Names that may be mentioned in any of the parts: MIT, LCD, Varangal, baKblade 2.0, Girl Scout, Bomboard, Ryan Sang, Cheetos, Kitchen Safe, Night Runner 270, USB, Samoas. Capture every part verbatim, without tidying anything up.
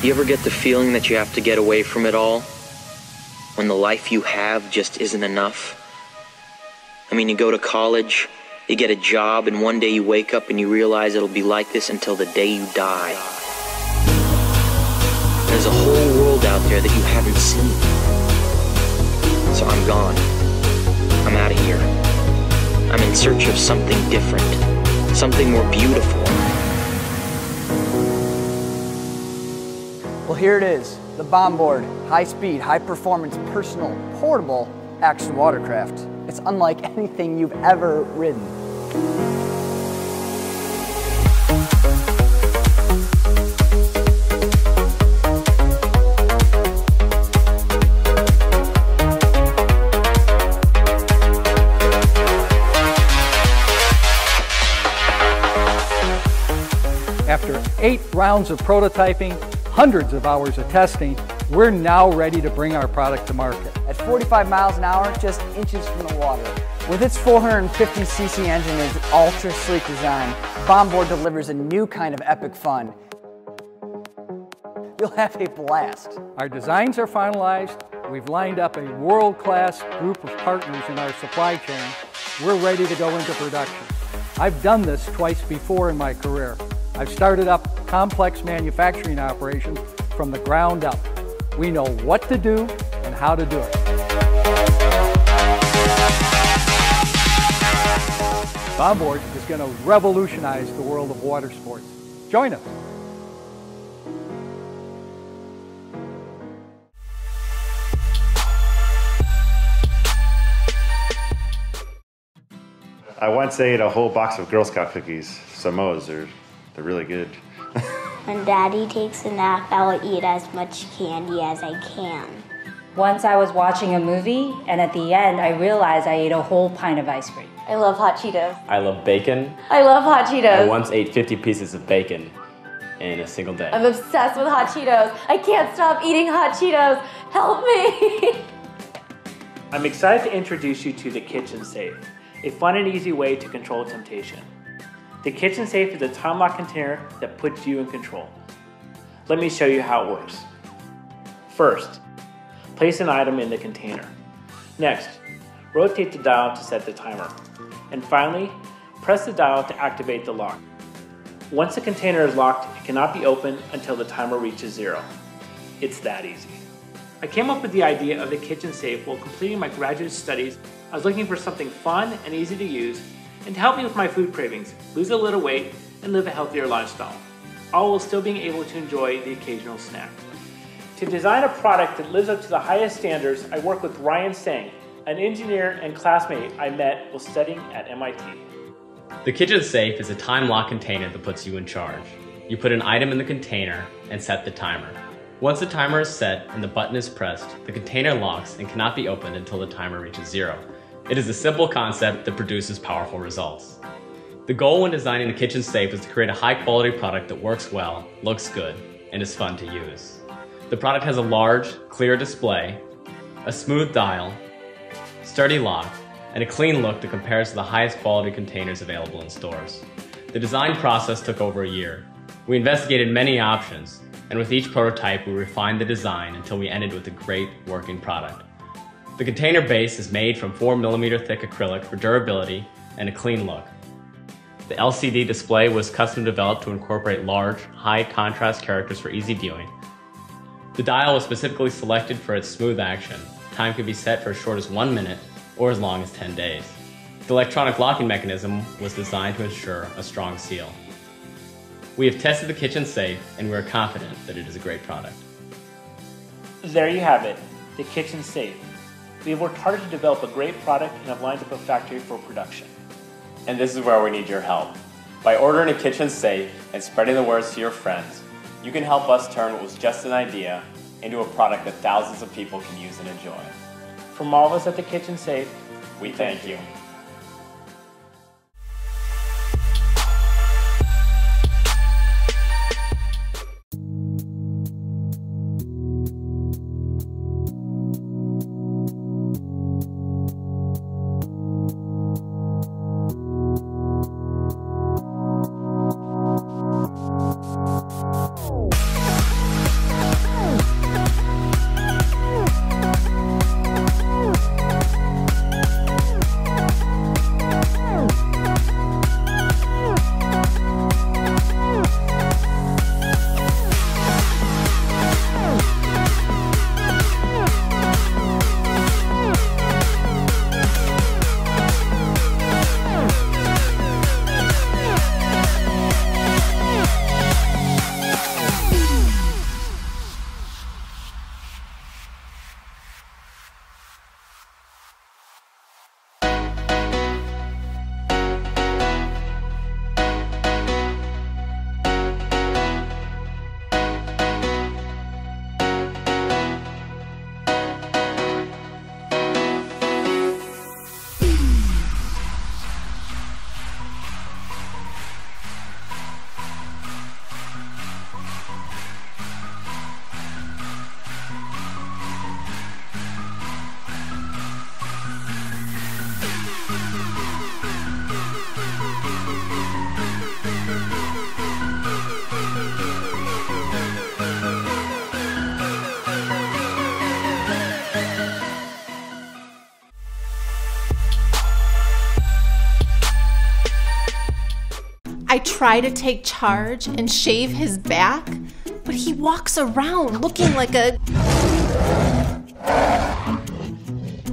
You ever get the feeling that you have to get away from it all? When the life you have just isn't enough? I mean, you go to college, you get a job, and one day you wake up and you realize it'll be like this until the day you die. There's a whole world out there that you haven't seen. So I'm gone. I'm out of here. I'm in search of something different, something more beautiful. Well, here it is, the Bomboard, high-speed, high-performance, personal, portable action watercraft. It's unlike anything you've ever ridden. After eight rounds of prototyping, hundreds of hours of testing, we're now ready to bring our product to market. At forty-five miles an hour, just inches from the water. With its four hundred fifty c c engine and its ultra-sleek design, Bomboard delivers a new kind of epic fun. You'll have a blast. Our designs are finalized. We've lined up a world-class group of partners in our supply chain. We're ready to go into production. I've done this twice before in my career. I've started up complex manufacturing operations from the ground up. We know what to do and how to do it. Bomboard is going to revolutionize the world of water sports. Join us. I once ate a whole box of Girl Scout cookies. Samoas, they're, they're really good. When Daddy takes a nap, I will eat as much candy as I can. Once I was watching a movie, and at the end, I realized I ate a whole pint of ice cream. I love hot Cheetos. I love bacon. I love hot Cheetos. I once ate fifty pieces of bacon in a single day. I'm obsessed with hot Cheetos. I can't stop eating hot Cheetos. Help me! I'm excited to introduce you to the Kitchen Safe, a fun and easy way to control temptation. The Kitchen Safe is a time-lock container that puts you in control. Let me show you how it works. First, place an item in the container. Next, rotate the dial to set the timer. And finally, press the dial to activate the lock. Once the container is locked, it cannot be opened until the timer reaches zero. It's that easy. I came up with the idea of the Kitchen Safe while completing my graduate studies. I was looking for something fun and easy to use, and to help me with my food cravings, lose a little weight, and live a healthier lifestyle, all while still being able to enjoy the occasional snack. To design a product that lives up to the highest standards, I worked with Ryan Sang, an engineer and classmate I met while studying at M I T. The Kitchen Safe is a time-lock container that puts you in charge. You put an item in the container and set the timer. Once the timer is set and the button is pressed, the container locks and cannot be opened until the timer reaches zero. It is a simple concept that produces powerful results. The goal when designing the Kitchen Safe is to create a high-quality product that works well, looks good, and is fun to use. The product has a large, clear display, a smooth dial, sturdy lock, and a clean look that compares to the highest quality containers available in stores. The design process took over a year. We investigated many options, and with each prototype, we refined the design until we ended with a great working product. The container base is made from four millimeter thick acrylic for durability and a clean look. The L C D display was custom developed to incorporate large, high contrast characters for easy viewing. The dial was specifically selected for its smooth action. Time could be set for as short as one minute or as long as ten days. The electronic locking mechanism was designed to ensure a strong seal. We have tested the Kitchen Safe and we are confident that it is a great product. There you have it, the Kitchen Safe. We have worked hard to develop a great product and have lined up a factory for production. And this is where we need your help. By ordering a Kitchen Safe and spreading the words to your friends, you can help us turn what was just an idea into a product that thousands of people can use and enjoy. From all of us at the Kitchen Safe, we thank you. try to take charge and shave his back, but he walks around looking like a...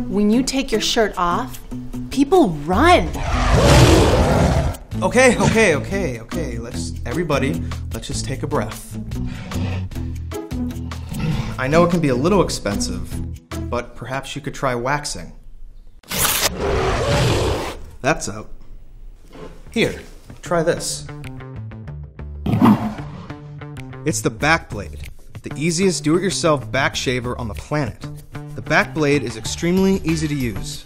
When you take your shirt off, people run. Okay, okay, okay, okay, let's, everybody, let's just take a breath. I know it can be a little expensive, but perhaps you could try waxing. That's out. Here, try this. It's the baKblade, the easiest do-it-yourself back shaver on the planet. The baKblade is extremely easy to use.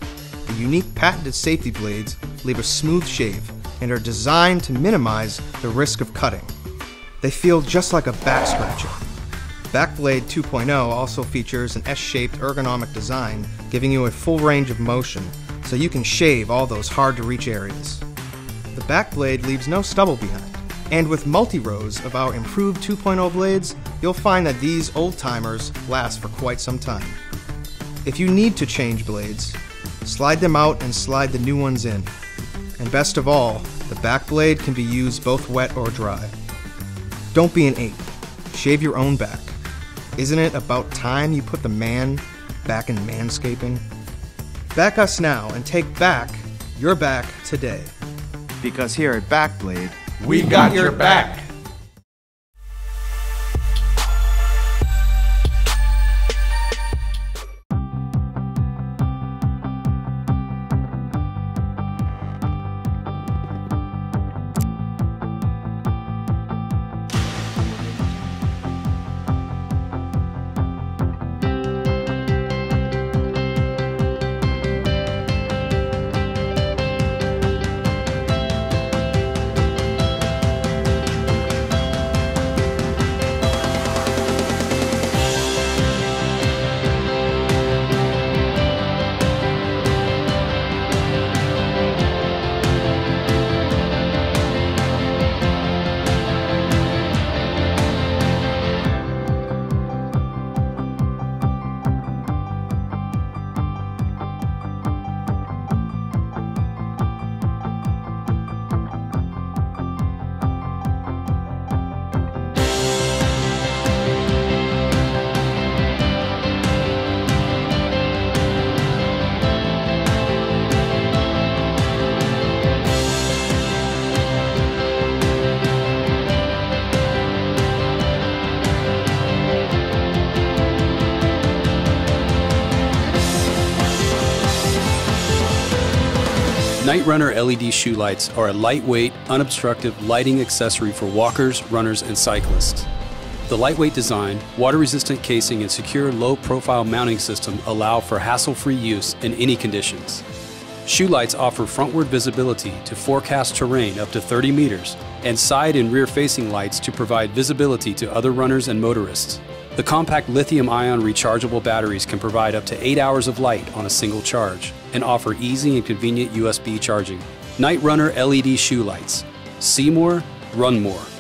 The unique patented safety blades leave a smooth shave and are designed to minimize the risk of cutting. They feel just like a back scratcher. baKblade two point oh also features an S-shaped ergonomic design, giving you a full range of motion, so you can shave all those hard-to-reach areas. The baKblade leaves no stubble behind, and with multi-rows of our improved two point oh blades, you'll find that these old-timers last for quite some time. If you need to change blades, slide them out and slide the new ones in. And best of all, the baKblade can be used both wet or dry. Don't be an ape. Shave your own back. Isn't it about time you put the man back in manscaping? Back us now and take back your back today. Because here at baKblade, we got your back. Night Runner L E D shoe lights are a lightweight, unobstructive lighting accessory for walkers, runners, and cyclists. The lightweight design, water-resistant casing, and secure low-profile mounting system allow for hassle-free use in any conditions. Shoe lights offer frontward visibility to forecast terrain up to thirty meters, and side and rear-facing lights to provide visibility to other runners and motorists. The compact lithium-ion rechargeable batteries can provide up to eight hours of light on a single charge and offer easy and convenient U S B charging. Night Runner L E D shoe lights. See more, run more.